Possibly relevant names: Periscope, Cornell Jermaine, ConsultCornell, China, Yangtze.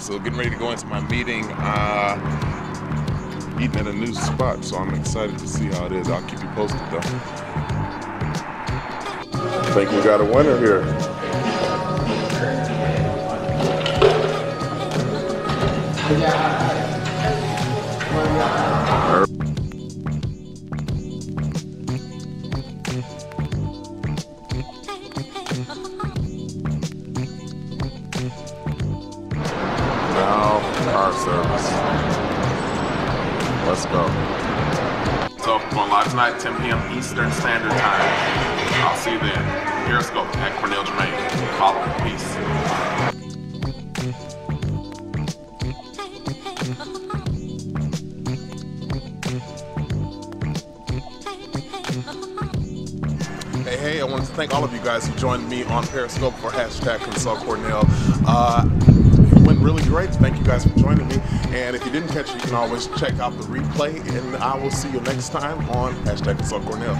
so getting ready to go into my meeting, eating at a new spot, so I'm excited to see how it is. I'll keep you posted though. I think we got a winner here. Now, car service. Let's go. So, my live tonight, 10 p.m. Eastern Standard Time. I'll see you then. Periscope at Cornell Jermaine. Follow. Peace. Hey, I wanted to thank all of you guys who joined me on Periscope for #ConsultCornell. It went really great. Thank you guys for joining me. And if you didn't catch it, you can always check out the replay. And I will see you next time on #ConsultCornell.